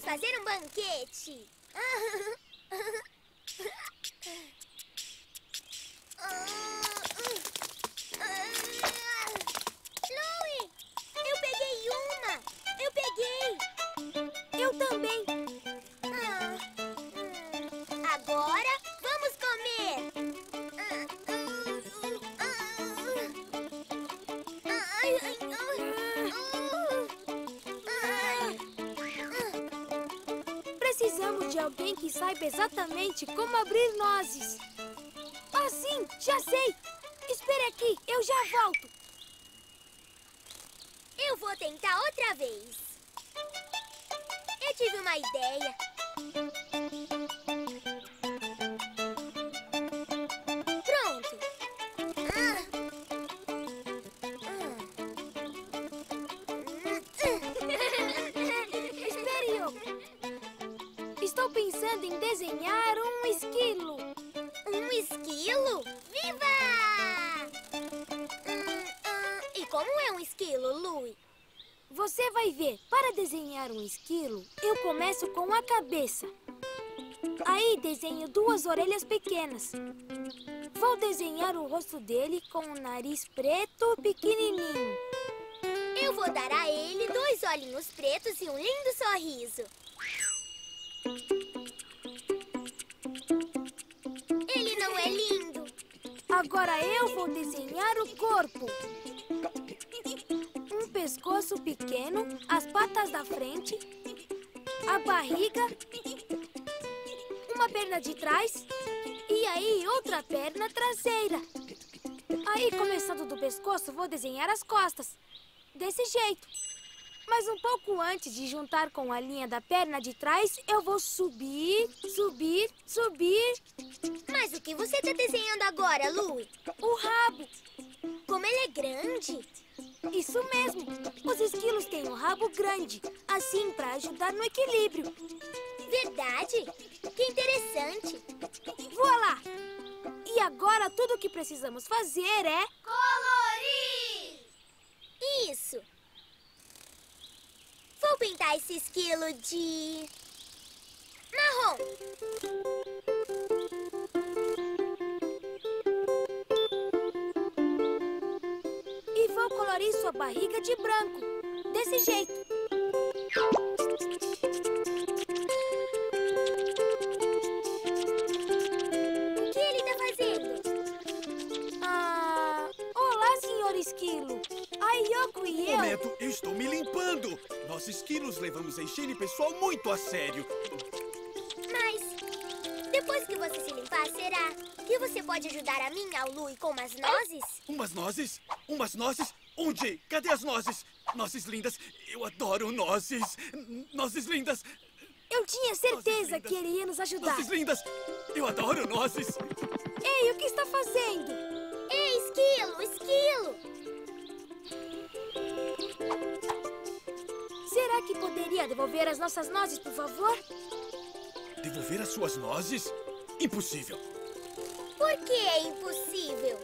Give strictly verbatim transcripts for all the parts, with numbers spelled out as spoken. Vamos fazer um banquete. Louie, eu peguei uma. Eu peguei. Eu também. Agora vamos comer. Precisamos de alguém que saiba exatamente como abrir nozes. Ah, sim, já sei. Espere aqui, eu já volto. Eu vou tentar outra vez. Eu tive uma ideia. Pronto. Espere, Yoko. Estou pensando em desenhar um esquilo. Um esquilo? Viva! Hum, hum, e como é um esquilo, Louie? Você vai ver. Para desenhar um esquilo, eu começo com a cabeça. Aí desenho duas orelhas pequenas. Vou desenhar o rosto dele com um nariz preto pequenininho. Eu vou dar a ele dois olhinhos pretos e um lindo sorriso. Ele não é lindo. Agora eu vou desenhar o corpo. Um pescoço pequeno, as patas da frente, a barriga, uma perna de trás e aí outra perna traseira. Aí, começando do pescoço, vou desenhar as costas. Desse jeito. Mas um pouco antes de juntar com a linha da perna de trás, eu vou subir, subir, subir. Mas o que você está desenhando agora, Louie? O rabo. Como ele é grande. Isso mesmo. Os esquilos têm um rabo grande, assim para ajudar no equilíbrio. Verdade? Que interessante. Voa lá. E agora tudo o que precisamos fazer é... colorir! Isso. Vou pintar esse esquilo de... marrom. E vou colorir sua barriga de branco. Desse jeito. O que ele tá fazendo? Ah... Olá, senhor esquilo. A Yoko e eu... Um momento, eu estou me limpando. Nós esquilos levamos a higiene pessoal muito a sério. Mas, depois que você se limpar, será que você pode ajudar a mim, ao Louie, com umas nozes? Umas nozes? Umas nozes? Onde? Cadê as nozes? Nozes lindas. Eu adoro nozes. Nozes lindas. Eu tinha certeza que ele ia nos ajudar. Nozes lindas. Eu adoro nozes. Ei, o que está fazendo? Ei, esquilo, esquilo. Será que poderia devolver as nossas nozes, por favor? Devolver as suas nozes? Impossível. Por que é impossível?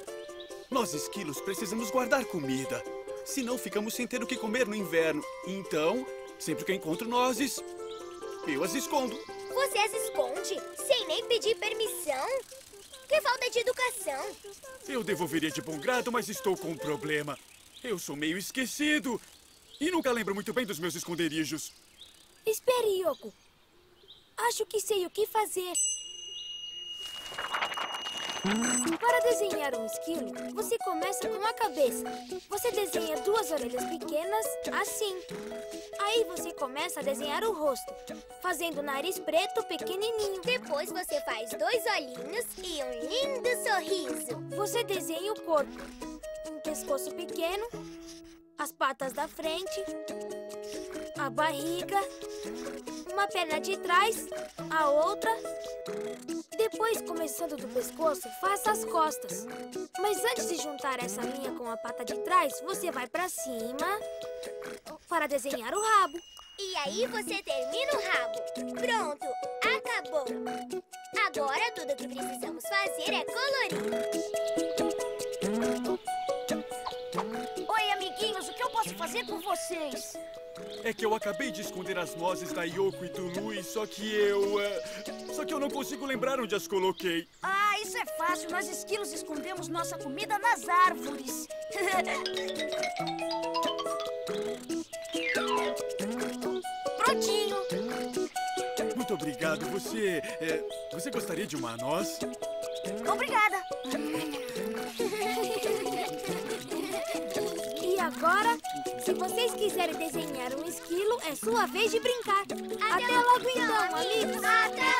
Nós, esquilos, precisamos guardar comida. Senão ficamos sem ter o que comer no inverno. Então, sempre que encontro nozes, eu as escondo. Você as esconde? Sem nem pedir permissão? Que falta de educação. Eu devolveria de bom grado, mas estou com um problema. Eu sou meio esquecido. E nunca lembro muito bem dos meus esconderijos. Espere, Yoko. Acho que sei o que fazer. Para desenhar um esquilo, você começa com a cabeça. Você desenha duas orelhas pequenas, assim. Aí você começa a desenhar o rosto, fazendo o nariz preto pequenininho. Depois você faz dois olhinhos e um lindo sorriso. Você desenha o corpo. Um pescoço pequeno... as patas da frente, a barriga, uma perna de trás, a outra. Depois, começando do pescoço, faça as costas. Mas antes de juntar essa linha com a pata de trás, você vai pra cima para desenhar o rabo. E aí você termina o rabo. Pronto, acabou. Agora tudo o que precisamos fazer é colorir. Oi, amiguinhos, o que eu posso fazer por vocês? É que eu acabei de esconder as nozes da Yoko e do Louie, só que eu... Uh, só que eu não consigo lembrar onde as coloquei. Ah, isso é fácil. Nós esquilos escondemos nossa comida nas árvores. Prontinho. Muito obrigado. Você... Uh, você gostaria de uma noz? Obrigada. E agora, se vocês quiserem desenhar um esquilo, é sua vez de brincar. Até, Até logo então, amigos. Até